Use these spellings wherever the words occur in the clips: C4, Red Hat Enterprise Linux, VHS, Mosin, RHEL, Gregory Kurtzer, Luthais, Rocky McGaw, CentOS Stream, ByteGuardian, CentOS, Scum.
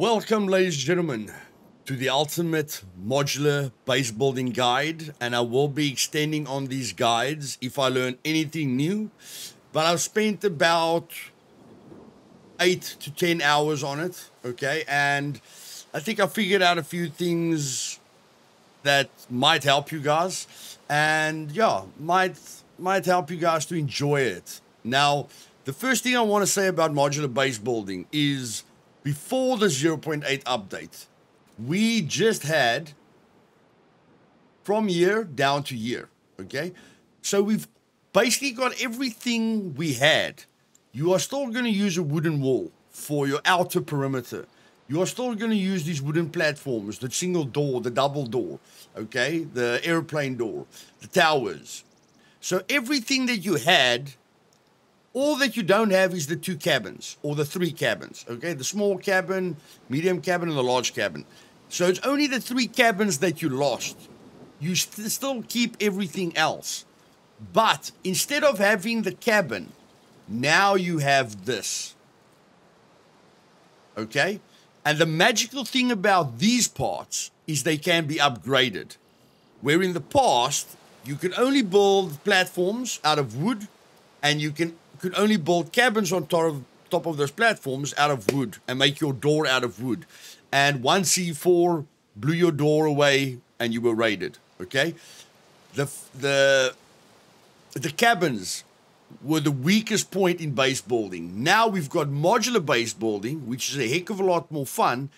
Welcome, ladies and gentlemen, to the ultimate modular base building guide, and I will be extending on these guides if I learn anything new, but I've spent about 8 to 10 hours on it, okay, and I think I figured out a few things that might help you guys, and yeah, might help you guys to enjoy it. Now, the first thing I want to say about modular base building is before the 0.8 update, we just had from year down to year, okay? So we've basically got everything we had. You are still going to use a wooden wall for your outer perimeter. You are still going to use these wooden platforms, the single door, the double door, okay? The airplane door, the towers. So everything that you had, all that you don't have is the 2 cabins or the 3 cabins, okay? The small cabin, medium cabin, and the large cabin. So it's only the 3 cabins that you lost. You still keep everything else. But instead of having the cabin, now you have this, okay? And the magical thing about these parts is they can be upgraded. Where in the past, you could only build platforms out of wood, and you could only build cabins on top of those platforms out of wood and make your door out of wood. And one C4 blew your door away and you were raided, okay? The cabins were the weakest point in base building. Now we've got modular base building, which is a heck of a lot more fun,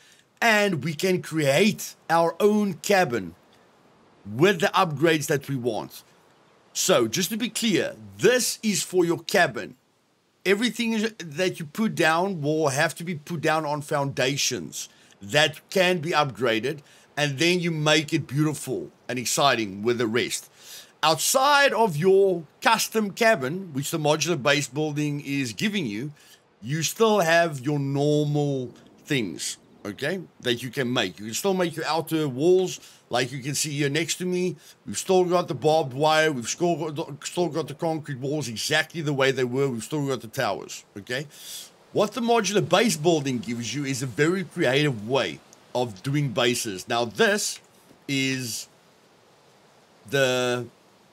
and we can create our own cabin with the upgrades that we want. So, just to be clear, this is for your cabin. Everything that you put down will have to be put down on foundations that can be upgraded, and then you make it beautiful and exciting with the rest. Outside of your custom cabin, which the modular base building is giving you, you still have your normal things, okay, that you can make. You can still make your outer walls, like you can see here next to me. We've still got the barbed wire. We've still got the concrete walls exactly the way they were. We've still got the towers, okay? What the modular base building gives you is a very creative way of doing bases. Now, this is the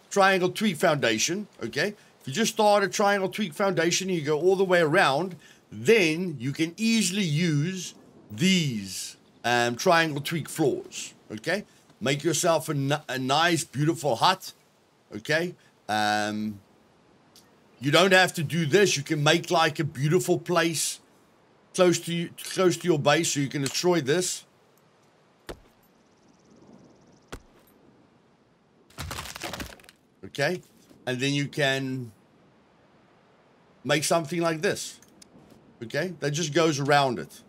triangle tweak foundation, okay? If you just start a triangle tweak foundation and you go all the way around, then you can easily use these triangle tweak floors, okay? Make yourself a nice, beautiful hut, okay? You don't have to do this. You can make like a beautiful place close to your base, so you can destroy this. Okay? And then you can make something like this, okay? That just goes around it.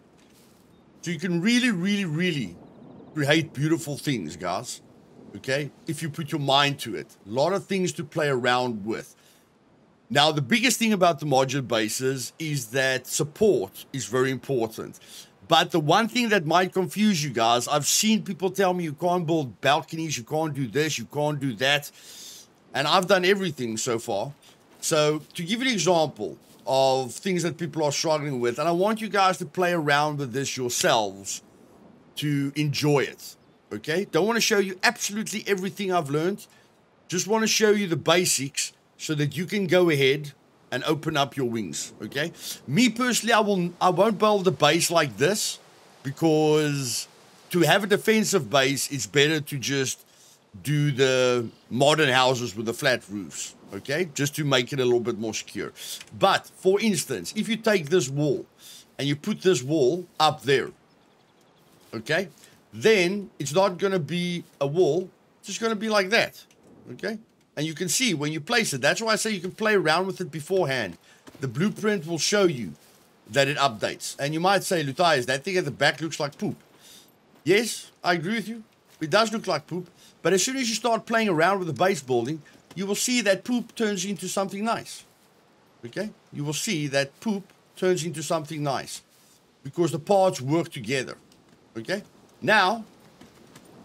So you can really, really, really create beautiful things, guys, okay? If you put your mind to it. A lot of things to play around with. Now, the biggest thing about the modular bases is that support is very important. But the one thing that might confuse you guys, I've seen people tell me you can't build balconies, you can't do this, you can't do that. And I've done everything so far. So to give you an example of things that people are struggling with, and I want you guys to play around with this yourselves to enjoy it, okay? Don't want to show you absolutely everything I've learned. Just want to show you the basics so that you can go ahead and open up your wings, okay? Me personally, I won't build a base like this, because to have a defensive base, it's better to just do the modern houses with the flat roofs, okay? Just to make it a little bit more secure. But, for instance, if you take this wall and you put this wall up there, okay? Then it's not going to be a wall. It's just going to be like that, okay? And you can see when you place it. That's why I say you can play around with it beforehand. The blueprint will show you that it updates. And you might say, Luthais, that thing at the back looks like poop. Yes, I agree with you. It does look like poop. But as soon as you start playing around with the base building, you will see that poop turns into something nice. Okay? You will see that poop turns into something nice. Because the parts work together. Okay? Now,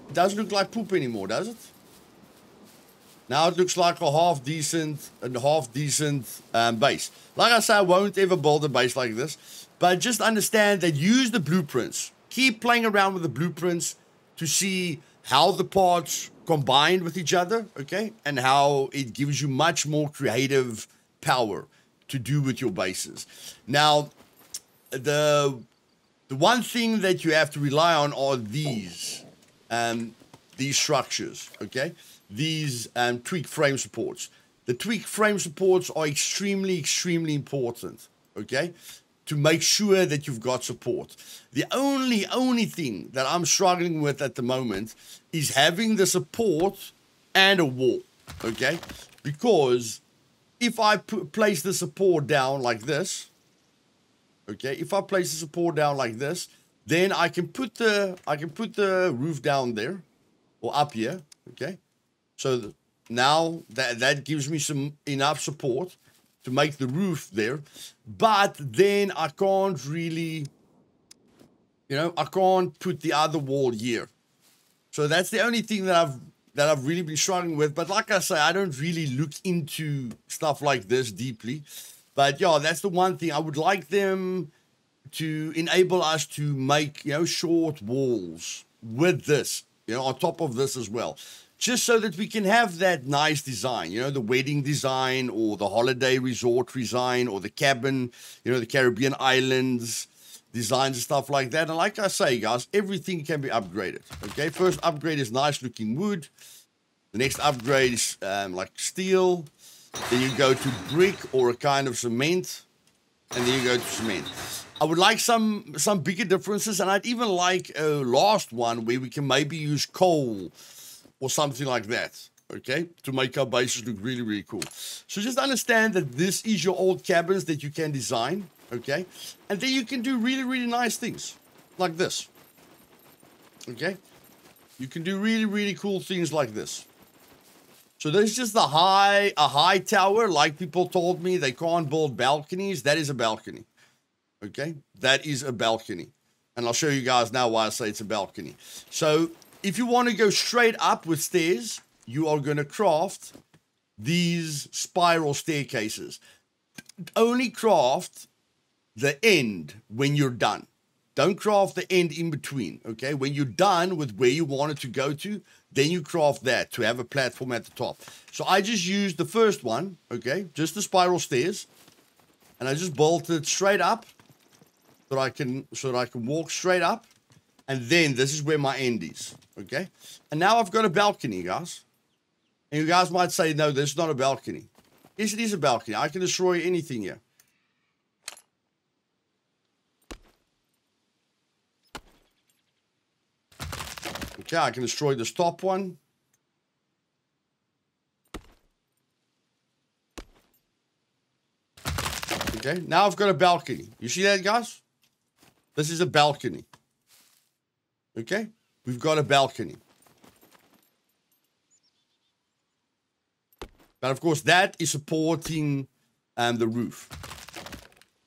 it doesn't look like poop anymore, does it? Now it looks like a half-decent base. Like I say, I won't ever build a base like this. But just understand that use the blueprints. keep playing around with the blueprints to see how the parts combine with each other, okay? And how it gives you much more creative power to do with your bases. Now, the one thing that you have to rely on are these structures, okay? These tweak frame supports. The tweak frame supports are extremely, extremely important, okay? To make sure that you've got support. The only thing that I'm struggling with at the moment is having the support and a wall, okay? Because if I place the support down like this, okay, if I place the support down like this, then I can put the roof down there or up here, okay? So now that gives me some enough support to make the roof there, but then I can't really, you know, I can't put the other wall here. So that's the only thing that I've really been struggling with. But like I say, I don't really look into stuff like this deeply. But yeah, that's the one thing I would like them to enable us to make, you know, short walls with this, you know, on top of this as well. Just so that we can have that nice design, you know, the wedding design or the holiday resort design or the cabin, you know, the Caribbean islands designs and stuff like that. And like I say, guys, everything can be upgraded, okay? First upgrade is nice looking wood. The next upgrade is like steel. Then you go to brick or a kind of cement. And then you go to cement. I would like some bigger differences. And I'd even like a last one where we can maybe use coal or something like that, okay? To make our bases look really, really cool. So just understand that this is your old cabins that you can design, okay? And then you can do really, really nice things like this, okay? You can do really, really cool things like this. So there's just a high tower, like people told me, they can't build balconies. That is a balcony, okay? That is a balcony. And I'll show you guys now why I say it's a balcony. So if you want to go straight up with stairs, you are going to craft these spiral staircases. Only craft the end when you're done. Don't craft the end in between, okay? When you're done with where you want it to go to, then you craft that to have a platform at the top. So I just used the first one, okay? Just the spiral stairs. And I just bolted straight up so that I can walk straight up. And then this is where my end is, okay? And now I've got a balcony, guys. And you guys might say, no, that's not a balcony. Yes, it is a balcony. I can destroy anything here. Okay, I can destroy this top one. Okay, now I've got a balcony. You see that, guys? This is a balcony. Okay, we've got a balcony. But of course, that is supporting the roof.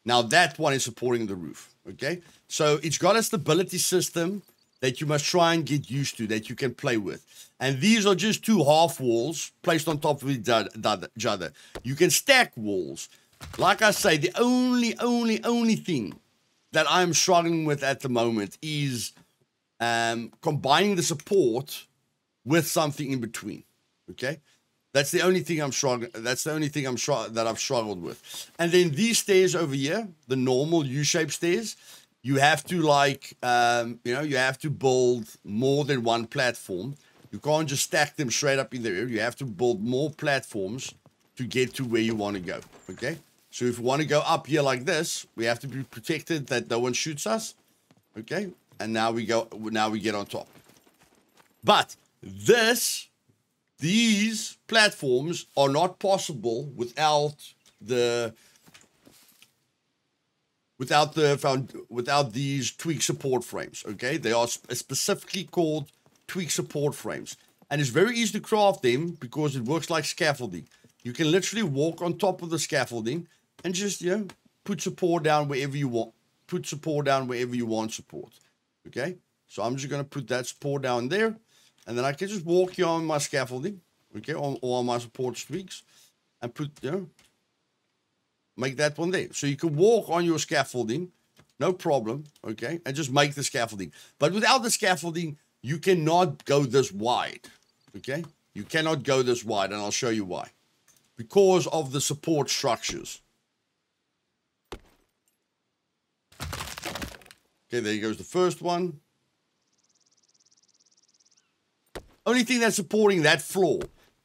Now that one is supporting the roof, okay? So it's got a stability system that you must try and get used to, that you can play with. And these are just two half walls placed on top of each other. You can stack walls. Like I say, the only thing that I'm struggling with at the moment is combining the support with something in between, okay? That's the only thing I'm struggling. That's the only thing I've struggled with. And then these stairs over here, the normal U-shaped stairs, you have to like, you know, you have to build more than one platform. You can't just stack them straight up in the air. You have to build more platforms to get to where you want to go, okay? So if you want to go up here like this, we have to be protected that no one shoots us, okay? And now we go. Now we get on top. But these platforms are not possible without these tweak support frames. Okay, they are specifically called tweak support frames, and it's very easy to craft them because it works like scaffolding. You can literally walk on top of the scaffolding and just, you know, put support down wherever you want. Put support down wherever you want support. Okay, so I'm just going to put that support down there, and then I can just walk here on my scaffolding, okay, or on my support tweaks, and put, you know, make that one there. So you can walk on your scaffolding no problem, okay? And just make the scaffolding. But without the scaffolding, you cannot go this wide, okay? You cannot go this wide, and I'll show you why. Because of the support structures. Okay, there goes the first one. Only thing that's supporting that floor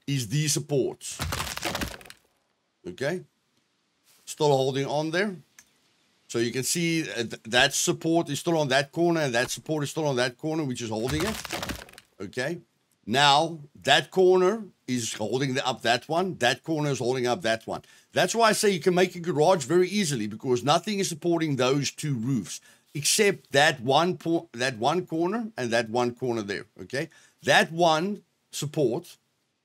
is these supports. Okay? Still holding on there. So you can see that support is still on that corner, and that support is still on that corner, which is holding it. Okay? Now, that corner is holding up that one. That corner is holding up that one. That's why I say you can make a garage very easily, because nothing is supporting those two roofs, except that one corner and that one corner there, okay? That one support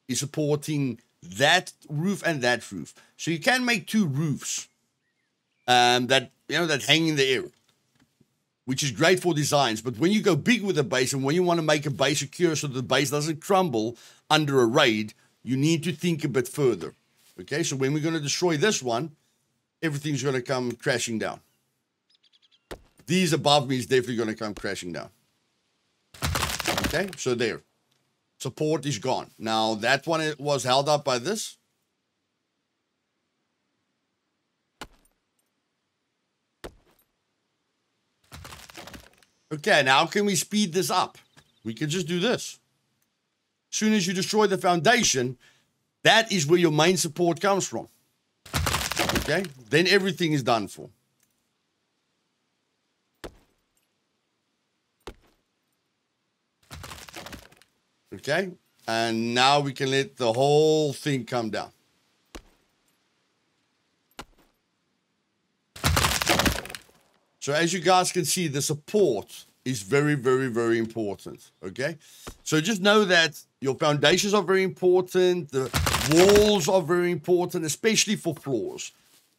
is supporting that roof and that roof. So you can make two roofs that hang in the air, which is great for designs. But when you go big with a base, and when you want to make a base secure so the base doesn't crumble under a raid, you need to think a bit further, okay? So when we're going to destroy this one, everything's going to come crashing down. These above me is definitely going to come crashing down. Okay, so there. Support is gone. Now, that one was held up by this. Okay, now can we speed this up? We can just do this. As soon as you destroy the foundation, that is where your main support comes from. Okay, then everything is done for. Okay, and now we can let the whole thing come down. So as you guys can see, the support is very, very, very important, okay? So just know that your foundations are very important, the walls are very important, especially for floors.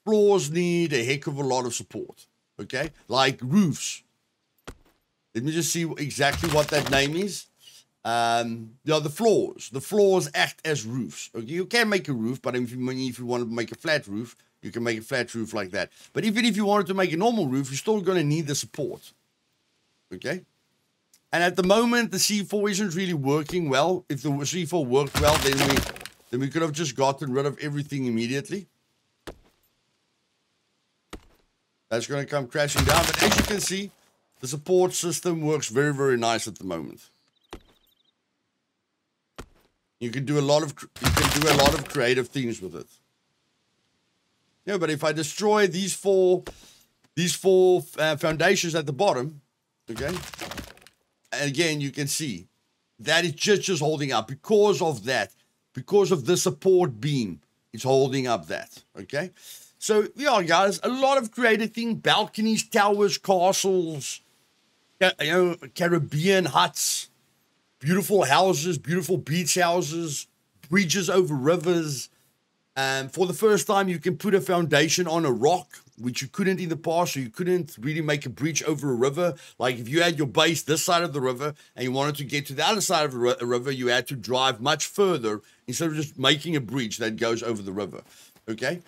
Floors need a heck of a lot of support, okay? Like roofs. Let me just see exactly what that name is. The floors act as roofs. Okay, you can make a roof, but if you want to make a flat roof, you can make a flat roof like that. But even if you wanted to make a normal roof, you're still going to need the support. Okay? And at the moment, the C4 isn't really working well. If the C4 worked well, then we could have just gotten rid of everything immediately. That's going to come crashing down. But as you can see, the support system works very, very nice at the moment. You can do a lot of creative things with it. Yeah, but if I destroy these four foundations at the bottom, okay, again you can see that it's just holding up because of that, because of the support beam, it's holding up that. Okay, so yeah, guys, a lot of creative thing, balconies, towers, castles, Caribbean huts. Beautiful houses, beautiful beach houses, bridges over rivers. For the first time, you can put a foundation on a rock, which you couldn't in the past, so you couldn't really make a bridge over a river. Like if you had your base this side of the river and you wanted to get to the other side of the river, you had to drive much further instead of just making a bridge that goes over the river, okay?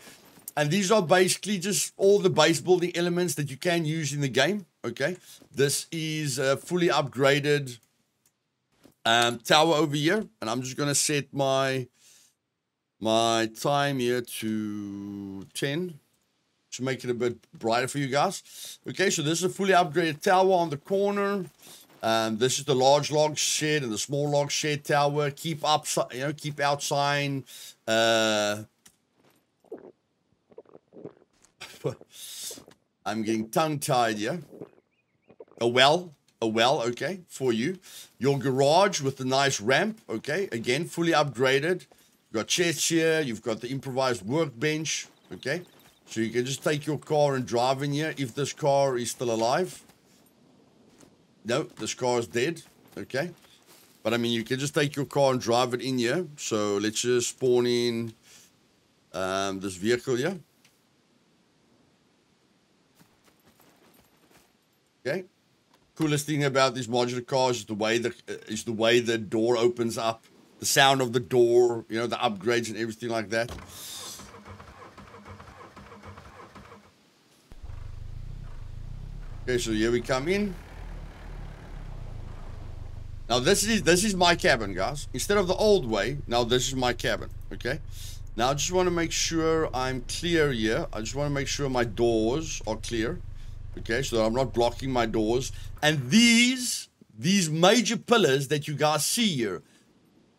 And these are basically just all the base building elements that you can use in the game, okay? This is a fully upgraded tower over here, and I'm just gonna set my time here to 10 to make it a bit brighter for you guys. Okay, so this is a fully upgraded tower on the corner. This is the large log shed and the small log shed tower. Keep up, keep out sign. I'm getting tongue tied here. A well, okay, for you. Your garage with the nice ramp, okay, again, fully upgraded. You've got chairs here, you've got the improvised workbench, okay. So you can just take your car and drive in here if this car is still alive. No, this car is dead, okay. But I mean, you can just take your car and drive it in here. So let's just spawn in this vehicle here. Okay. Coolest thing about these modular cars is the way the door opens up, the sound of the door, the upgrades and everything like that. Okay, so here we come in. Now this is my cabin, guys. Instead of the old way, now this is my cabin. Okay. Now I just want to make sure I'm clear here. I just want to make sure my doors are clear. Okay, so that I'm not blocking my doors. And these major pillars that you guys see here,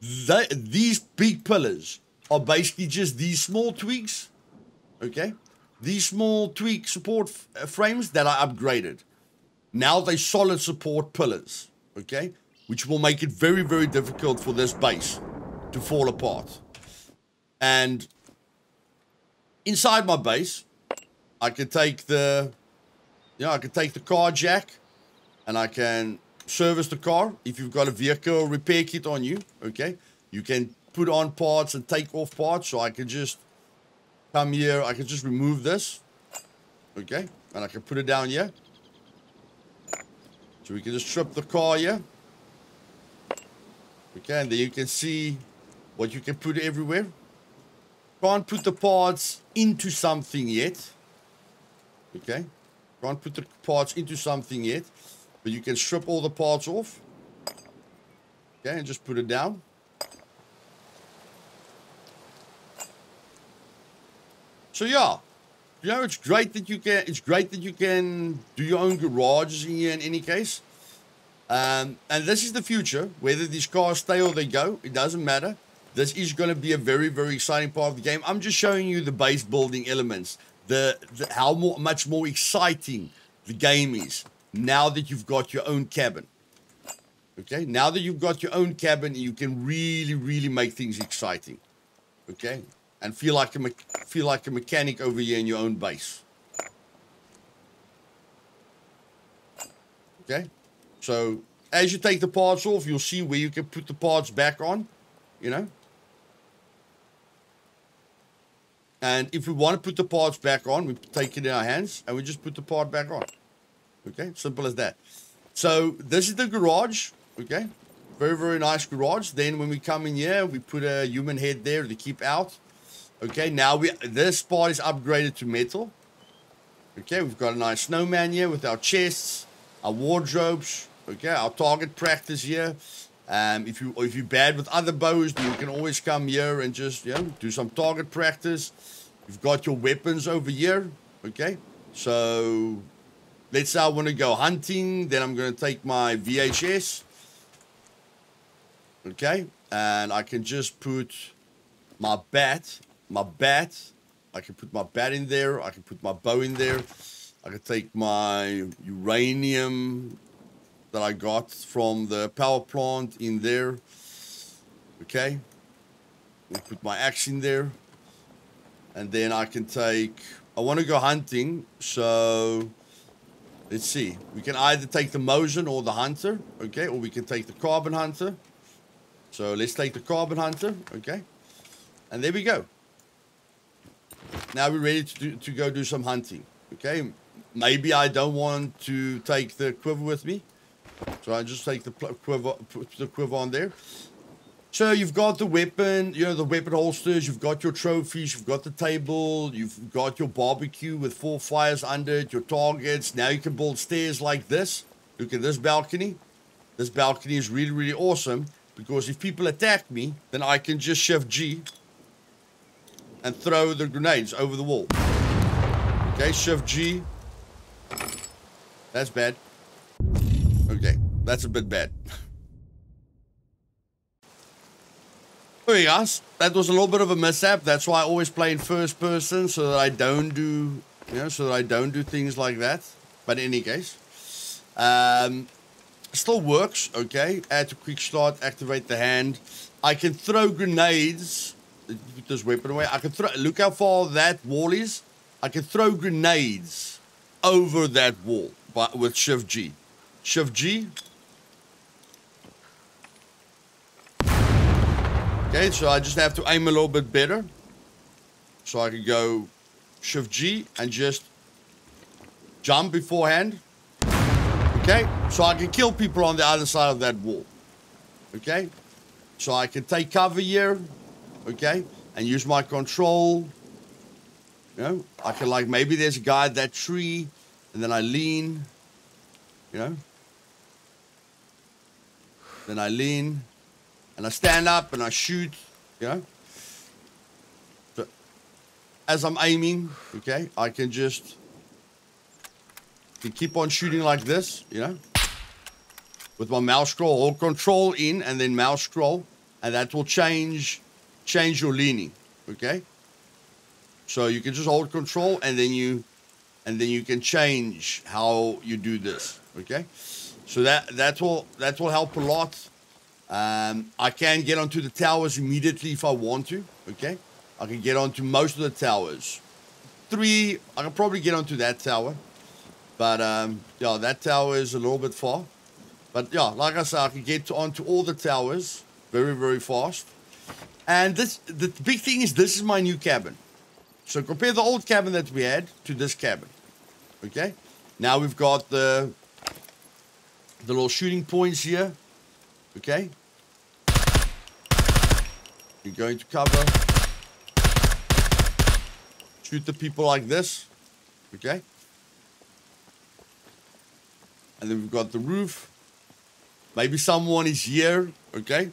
these big pillars are basically just these small twigs. Okay, these small twig support frames that are upgraded. Now they're solid support pillars. Okay, which will make it very, very difficult for this base to fall apart. And inside my base, I can take the, you know, I can take the car jack and I can service the car. If you've got a vehicle repair kit on you, okay, you can put on parts and take off parts. So I can just come here, I can just remove this, okay, and I can put it down here. So we can just strip the car here, okay, and then you can see what you can put everywhere. Can't put the parts into something yet. Okay. Can't put the parts into something yet. But you can strip all the parts off. Okay, and just put it down. So yeah. You know, it's great that you can do your own garages in here in any case. And this is the future. Whether these cars stay or they go, it doesn't matter. This is going to be a very, very exciting part of the game. I'm just showing you the base building elements, how much more exciting the game is now that you've got your own cabin. Okay, now that you've got your own cabin, you can really, really make things exciting. Okay, and feel like a mechanic over here in your own base. Okay, so as you take the parts off, you'll see where you can put the parts back on. You know. And if we want to put the parts back on, we take it in our hands and we just put the part back on. Okay, simple as that. So this is the garage. Okay, very, very nice garage. Then when we come in here, we put a human head there to keep out. Okay, now this part is upgraded to metal. Okay, we've got a nice snowman here with our chests, our wardrobes. Okay, our target practice here. If you're bad with other bows, you can always come here and just, you know, do some target practice. You've got your weapons over here, okay? So, let's say I want to go hunting, then I'm going to take my VHS, okay? And I can just put my bat in there, I can put my bow in there, I can take my uranium that I got from the power plant in there. Okay. I'll put my axe in there. And then I can take, I want to go hunting. So let's see. We can either take the Mosin or the Hunter. Okay. Or we can take the Carbon Hunter. So let's take the Carbon Hunter. Okay. And there we go. Now we're ready to go do some hunting. Okay. Maybe I don't want to take the quiver with me. So I just take the quiver, put the quiver on there. So you've got the weapon, you know, the weapon holsters, you've got your trophies, you've got the table, you've got your barbecue with 4 fires under it, your targets. Now you can build stairs like this. Look at this balcony. This balcony is really, really awesome because if people attack me, then I can just shift G and throw the grenades over the wall. Okay, shift G. That's bad. Okay, that's a bit bad. Hey guys, that was a little bit of a mishap. That's why I always play in first person so that I don't do, you know, so that I don't do things like that. But in any case, still works. Okay, add to quick start, activate the hand. I can throw grenades. Put this weapon away. I can throw. Look how far that wall is. I can throw grenades over that wall, but with Shift G. Shift G. Okay, so I just have to aim a little bit better. So I can go Shift G and just jump beforehand. Okay, so I can kill people on the other side of that wall. Okay, so I can take cover here. Okay, and use my control. You know, I can, like, maybe there's a guy at that tree, and then I lean. you know? Then I lean, and I stand up, and I shoot, you know? But as I'm aiming, okay, I can just keep on shooting like this, you know? With my mouse scroll, hold control in, and then mouse scroll, and that will change your leaning, okay? So you can just hold control, and then you can change how you do this, okay? So that will help a lot. I can get onto the towers immediately if I want to, okay? I can get onto most of the towers. Three, I can probably get onto that tower. But, yeah, that tower is a little bit far. But, yeah, like I said, I can get onto all the towers very, very fast. And the big thing is this is my new cabin. So compare the old cabin that we had to this cabin, okay? Now we've got the little shooting points here, okay? You're going to cover. Shoot the people like this, okay? And then we've got the roof. Maybe someone is here, okay?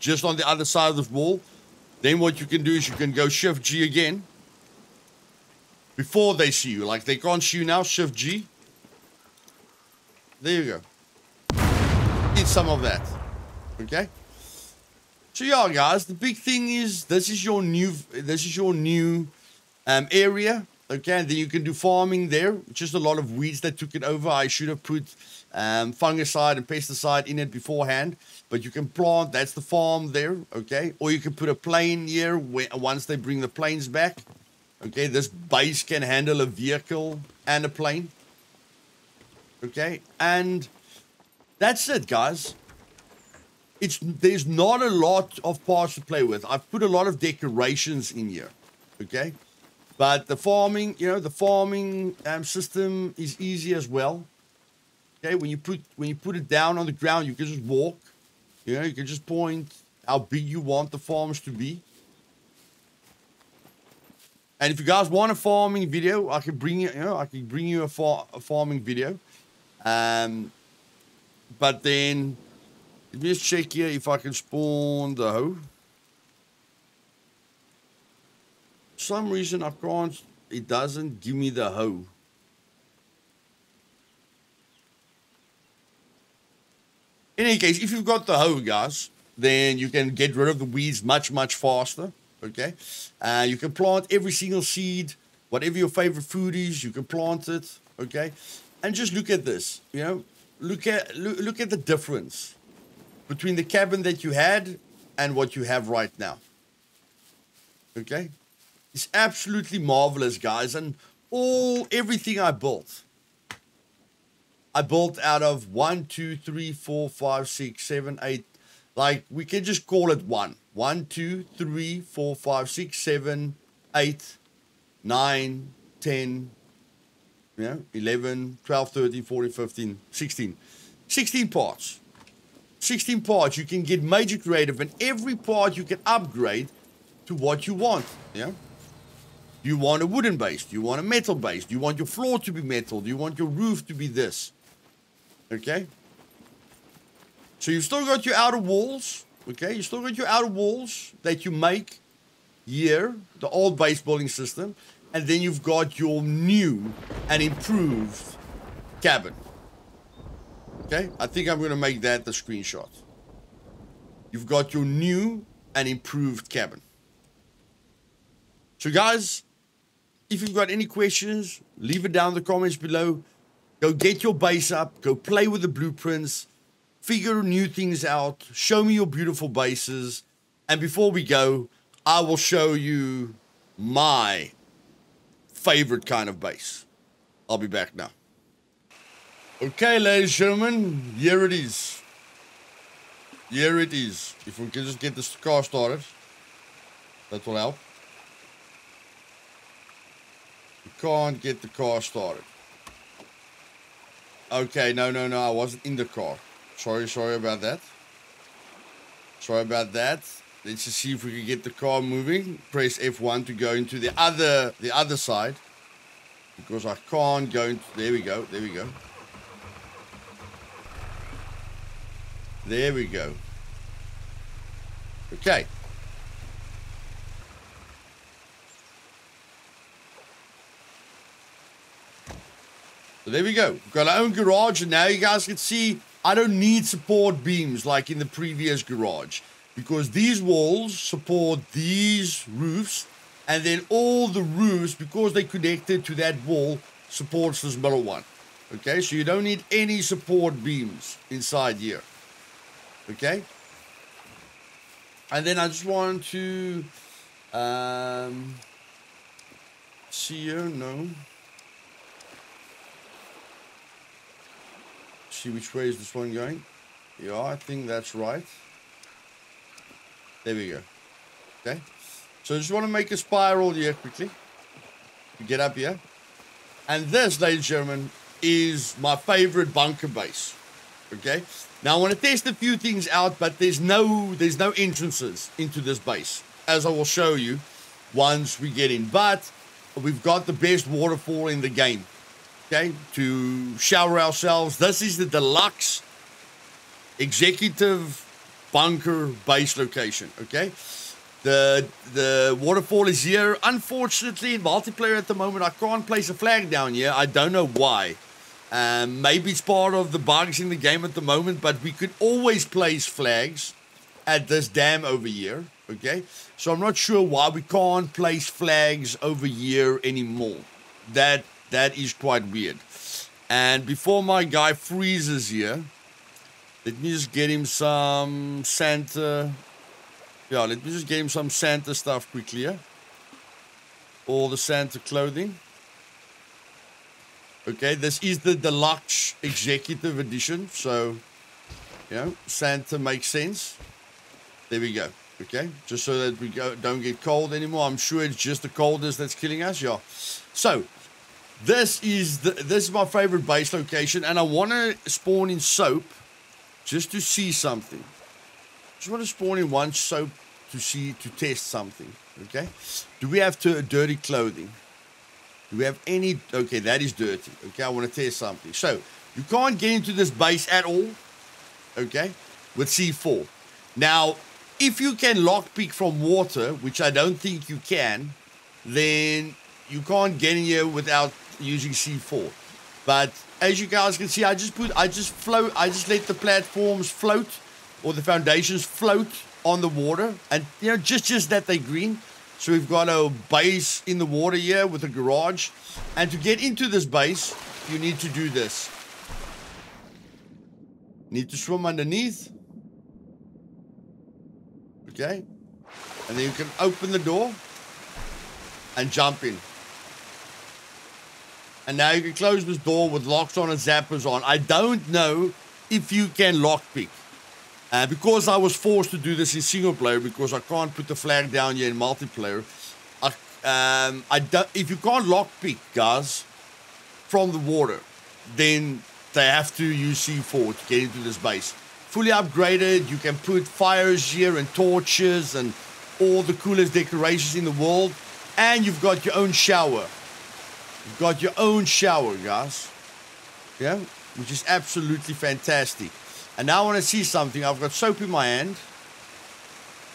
Just on the other side of the wall. Then what you can do is you can go Shift G again. Before they see you. Like they can't see you now, Shift G. There you go. Eat some of that, okay? So yeah, guys, the big thing is this is your new area. Okay, and then you can do farming there. Just a lot of weeds that took it over. I should have put fungicide and pesticide in it beforehand. But you can plant. That's the farm there, okay? Or you can put a plane here once they bring the planes back. Okay, this base can handle a vehicle and a plane. Okay, and that's it, guys. There's not a lot of parts to play with. I've put a lot of decorations in here, okay? But the farming, you know, the farming system is easy as well. Okay, when you put it down on the ground, you can just walk. You know, you can just point how big you want the farms to be. And if you guys want a farming video, I can bring you, a farming video. But then, let me just check here if I can spawn the hoe. For some reason I can't, it doesn't give me the hoe. In any case, if you've got the hoe, guys, then you can get rid of the weeds much, much faster, okay? You can plant every single seed, whatever your favorite food is, you can plant it, okay? And just look at this, you know? Look at the difference between the cabin that you had and what you have right now, okay? It's absolutely marvelous, guys, and everything I built out of 1, 2, 3, 4, 5, 6, 7, 8. Like, we can just call it 1, 2, 3, 4, 5, 6, 7, 8, 9, 10, you know, 11, 12, 13, 14, 15, 16. 16 parts. 16 parts. You can get major creative, and every part you can upgrade to what you want, you know? You want a wooden base? You want a metal base? You want your floor to be metal? You want your roof to be this? Okay? So you've still got your outer walls. Okay? You've still got your outer walls that you make here, the old base building system. And then you've got your new and improved cabin. Okay? I think I'm going to make that the screenshot. You've got your new and improved cabin. So, guys, if you've got any questions, leave it down in the comments below. Go get your base up. Go play with the blueprints. Figure new things out. Show me your beautiful bases. And before we go, I will show you my favorite kind of base. I'll be back now. Okay, ladies and gentlemen, here it is. Here it is. If we can just get this car started, that will help. Can't get the car started. Okay, no, I wasn't in the car. Sorry about that. Let's just see if we can get the car moving. Press F1 to go into the other side. Because I can't go into, there we go. There we go. Okay. So there we go. We've got our own garage, and now you guys can see I don't need support beams like in the previous garage, because these walls support these roofs, and then all the roofs, because they connected to that wall, supports this middle one. Okay, so you don't need any support beams inside here. Okay, and then I just want to see here. No, see which way is this one going? Yeah, I think that's right. There we go. Okay, so I just want to make a spiral here quickly to get up here. And this, ladies and gentlemen, is my favorite bunker base. Okay, now I want to test a few things out, but there's no entrances into this base, as I will show you once we get in. But we've got the best waterfall in the game, okay, to shower ourselves. This is the deluxe executive bunker base location. Okay, the waterfall is here. Unfortunately, in multiplayer at the moment, I can't place a flag down here. I don't know why. Maybe it's part of the bugs in the game at the moment, but we could always place flags at this dam over here, okay? So I'm not sure why we can't place flags over here anymore. That is quite weird. And before my guy freezes here, let me just get him some Santa. Yeah, let me just get him some Santa stuff quickly here. All the Santa clothing. Okay, this is the deluxe executive edition, so, you know, Santa makes sense. There we go, okay? Just so that we don't get cold anymore. I'm sure it's just the coldness that's killing us, yeah. So, this is my favorite base location, and I want to spawn in soap just to see something. Just want to spawn in one soap to test something, okay? Do we have dirty clothing? Do we have any? Okay, that is dirty. Okay, I want to test something. So, you can't get into this base at all, okay, with C4. Now, if you can lockpick from water, which I don't think you can, then you can't get in here without using C4. But as you guys can see, I just let the platforms float, or the foundations float on the water, and you know, just that they're green. So we've got a base in the water here with a garage. And to get into this base, you need to do this. Need to swim underneath. Okay. And then you can open the door and jump in. And now you can close this door with locks on and zappers on. I don't know if you can lockpick. Because I was forced to do this in single player, because I can't put the flag down here in multiplayer. If you can't lockpick, guys, from the water, then they have to use C4 to get into this base. Fully upgraded, you can put fires here and torches and all the coolest decorations in the world. And you've got your own shower. You've got your own shower, guys. Yeah, which is absolutely fantastic. And now I want to see something. I've got soap in my hand.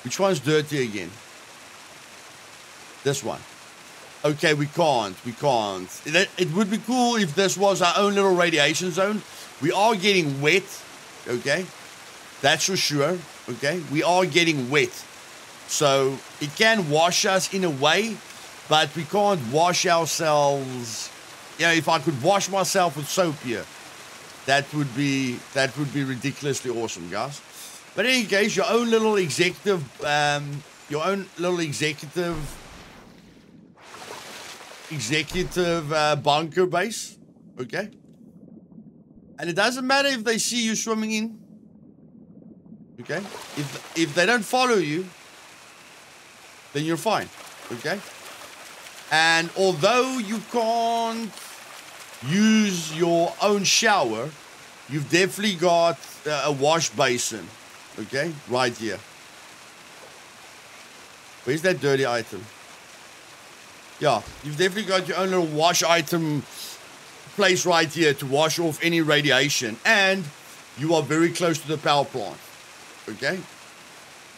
Which one's dirty again? This one. Okay, we can't. It would be cool if this was our own little radiation zone. We are getting wet, okay? That's for sure, okay? We are getting wet. So it can wash us in a way, but we can't wash ourselves. You know, if I could wash myself with soap here, that would be ridiculously awesome, guys. But in any case, your own little executive bunker base, okay. And it doesn't matter if they see you swimming in, okay. If they don't follow you, then you're fine, okay. And although you can't use your own shower, you've definitely got a wash basin, okay, right here. Where's that dirty item? Yeah, you've definitely got your own little wash item place right here to wash off any radiation. And you are very close to the power plant, okay?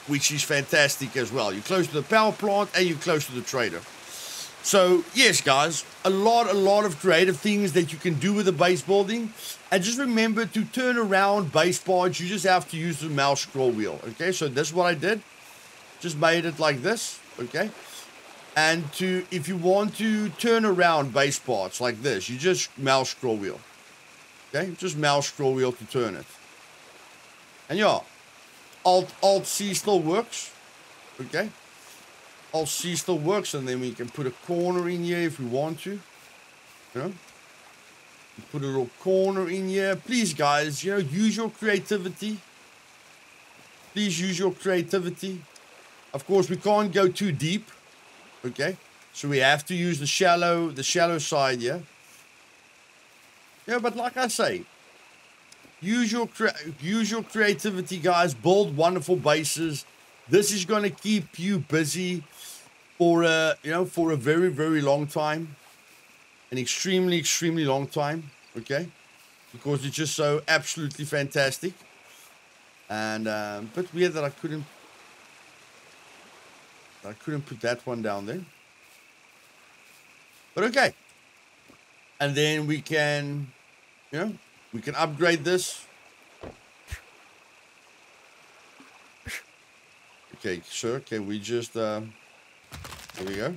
Which is fantastic as well. You're close to the power plant and you're close to the trader. So, yes, guys, a lot of creative things that you can do with a base building. And just remember to turn around base parts. You just have to use the mouse scroll wheel, okay? So that's what I did. Just made it like this, okay? And if you want to turn around base parts like this, you just mouse scroll wheel. Okay, just mouse scroll wheel to turn it. And yeah, Alt-C still works. Okay. Alt-C still works, and then we can put a corner in here if we want to. You know? Put a little corner in here. Please, guys, you know, use your creativity. Please use your creativity. Of course, we can't go too deep. Okay, so we have to use the shallow side, yeah? Yeah, but like I say, use your creativity, guys. Build wonderful bases. This is going to keep you busy for a very, very long time, an extremely, extremely long time. Okay, because it's just so absolutely fantastic. And but weird that I couldn't put that one down there. But okay, and then we can. You know, we can upgrade this. Okay, sir, can we just, there we go.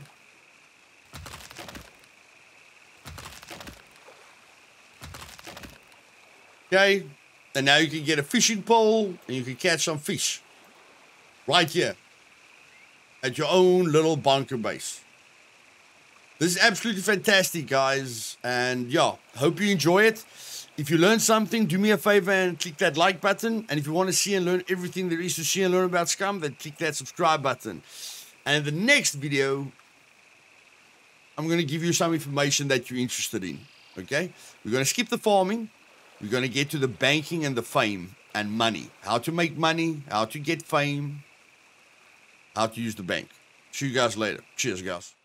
Okay, and now you can get a fishing pole and you can catch some fish. Right here. At your own little bunker base. This is absolutely fantastic, guys. And yeah, hope you enjoy it. If you learned something, do me a favor and click that like button. And if you want to see and learn everything there is to see and learn about Scum, then click that subscribe button. And in the next video, I'm going to give you some information that you're interested in. Okay? We're going to skip the farming. We're going to get to the banking and the fame and money. How to make money, how to get fame, how to use the bank. See you guys later. Cheers, guys.